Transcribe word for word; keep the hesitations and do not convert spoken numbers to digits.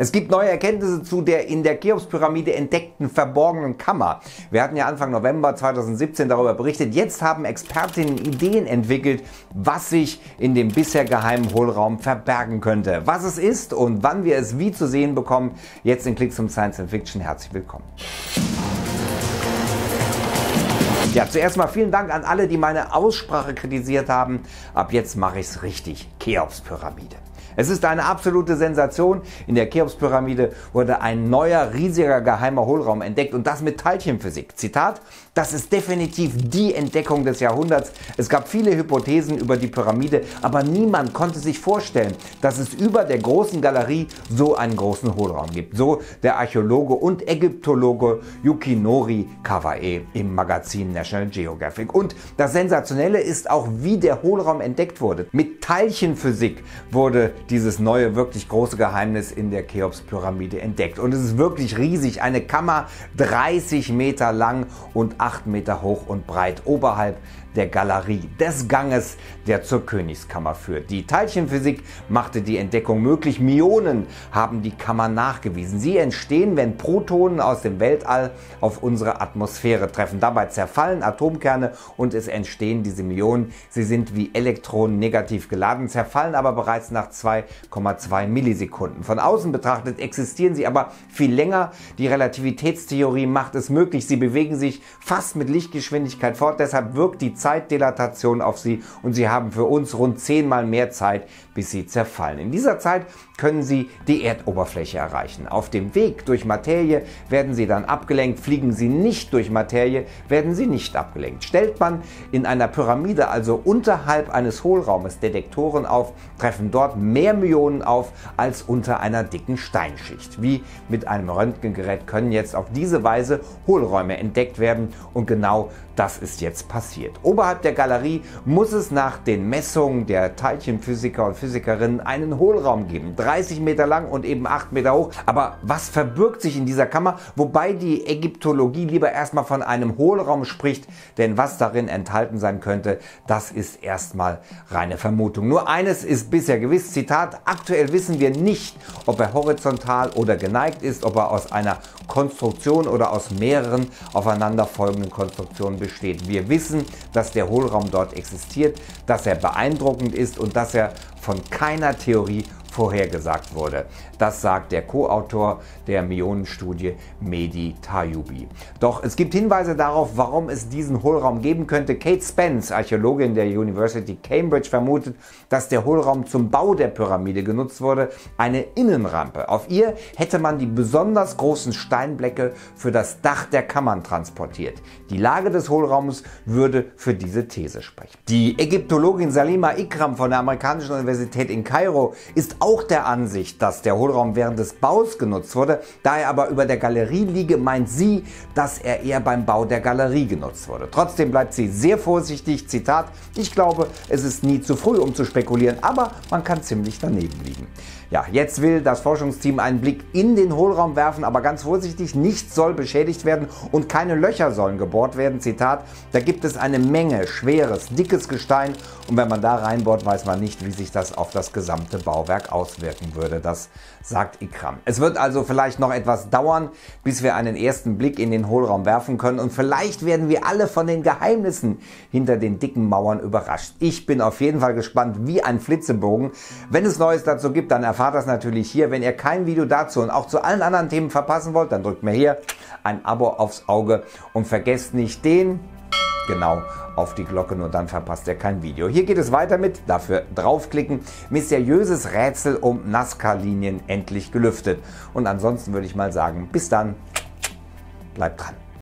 Es gibt neue Erkenntnisse zu der in der Cheops-Pyramide entdeckten verborgenen Kammer. Wir hatten ja Anfang November zweitausendsiebzehn darüber berichtet. Jetzt haben Expertinnen Ideen entwickelt, was sich in dem bisher geheimen Hohlraum verbergen könnte. Was es ist und wann wir es wie zu sehen bekommen, jetzt in Clixoom Science and Fiction. Herzlich willkommen. Ja, zuerst mal vielen Dank an alle, die meine Aussprache kritisiert haben. Ab jetzt mache ich es richtig. Cheops-Pyramide. Es ist eine absolute Sensation. In der Cheops-Pyramide wurde ein neuer, riesiger geheimer Hohlraum entdeckt und das mit Teilchenphysik. Zitat, das ist definitiv die Entdeckung des Jahrhunderts. Es gab viele Hypothesen über die Pyramide, aber niemand konnte sich vorstellen, dass es über der großen Galerie so einen großen Hohlraum gibt. So der Archäologe und Ägyptologe Yukinori Kawae im Magazin National Geographic. Und das Sensationelle ist auch, wie der Hohlraum entdeckt wurde. Mit Teilchenphysik wurde dieses neue, wirklich große Geheimnis in der Cheops-Pyramide entdeckt. Und es ist wirklich riesig. Eine Kammer dreißig Meter lang und acht Meter hoch und breit oberhalb der Galerie des Ganges, der zur Königskammer führt. Die Teilchenphysik machte die Entdeckung möglich. Mionen haben die Kammer nachgewiesen. Sie entstehen, wenn Protonen aus dem Weltall auf unsere Atmosphäre treffen. Dabei zerfallen Atomkerne und es entstehen diese Mionen. Sie sind wie Elektronen negativ geladen, zerfallen aber bereits nach zwei Komma zwei Millisekunden. Von außen betrachtet existieren sie aber viel länger. Die Relativitätstheorie macht es möglich. Sie bewegen sich fast mit Lichtgeschwindigkeit fort. Deshalb wirkt die Zeitdilatation auf sie und sie haben für uns rund zehnmal mehr Zeit, bis sie zerfallen. In dieser Zeit können sie die Erdoberfläche erreichen. Auf dem Weg durch Materie werden sie dann abgelenkt. Fliegen sie nicht durch Materie, werden sie nicht abgelenkt. Stellt man in einer Pyramide also unterhalb eines Hohlraumes Detektoren auf, treffen dort mehr Mionen auf als unter einer dicken Steinschicht. Wie mit einem Röntgengerät können jetzt auf diese Weise Hohlräume entdeckt werden und genau das ist jetzt passiert. Oberhalb der Galerie muss es nach den Messungen der Teilchenphysiker und Physikerinnen einen Hohlraum geben. dreißig Meter lang und eben acht Meter hoch. Aber was verbirgt sich in dieser Kammer? Wobei die Ägyptologie lieber erstmal von einem Hohlraum spricht, denn was darin enthalten sein könnte, das ist erstmal reine Vermutung. Nur eines ist bisher gewiss, Zitat, aktuell wissen wir nicht, ob er horizontal oder geneigt ist, ob er aus einer Konstruktion oder aus mehreren aufeinanderfolgenden Konstruktionen besteht. Wir wissen, dass der Hohlraum dort existiert, dass er beeindruckend ist und dass er von keiner Theorie vorhergesagt wurde. Das sagt der Co-Autor der Mionenstudie Mehdi Tajubi. Doch es gibt Hinweise darauf, warum es diesen Hohlraum geben könnte. Kate Spence, Archäologin der University Cambridge, vermutet, dass der Hohlraum zum Bau der Pyramide genutzt wurde, eine Innenrampe. Auf ihr hätte man die besonders großen Steinblöcke für das Dach der Kammern transportiert. Die Lage des Hohlraums würde für diese These sprechen. Die Ägyptologin Salima Ikram von der amerikanischen Universität in Kairo ist auch der Ansicht, dass der Hohlraum während des Baus genutzt wurde. Da er aber über der Galerie liege, meint sie, dass er eher beim Bau der Galerie genutzt wurde. Trotzdem bleibt sie sehr vorsichtig. Zitat, ich glaube, es ist nie zu früh, um zu spekulieren, aber man kann ziemlich daneben liegen. Ja, jetzt will das Forschungsteam einen Blick in den Hohlraum werfen, aber ganz vorsichtig, nichts soll beschädigt werden und keine Löcher sollen gebohrt werden. Zitat, da gibt es eine Menge schweres, dickes Gestein und wenn man da reinbohrt, weiß man nicht, wie sich das auf das gesamte Bauwerk auswirken würde. Das sagt Ikram. Es wird also vielleicht noch etwas dauern, bis wir einen ersten Blick in den Hohlraum werfen können und vielleicht werden wir alle von den Geheimnissen hinter den dicken Mauern überrascht. Ich bin auf jeden Fall gespannt wie ein Flitzebogen. Wenn es Neues dazu gibt, dann erfahren Erfahrt das natürlich hier. Wenn ihr kein Video dazu und auch zu allen anderen Themen verpassen wollt, dann drückt mir hier ein Abo aufs Auge und vergesst nicht den, genau, auf die Glocke, nur dann verpasst ihr kein Video. Hier geht es weiter mit, dafür draufklicken, mysteriöses Rätsel um Nazca-Linien endlich gelüftet. Und ansonsten würde ich mal sagen, bis dann, bleibt dran.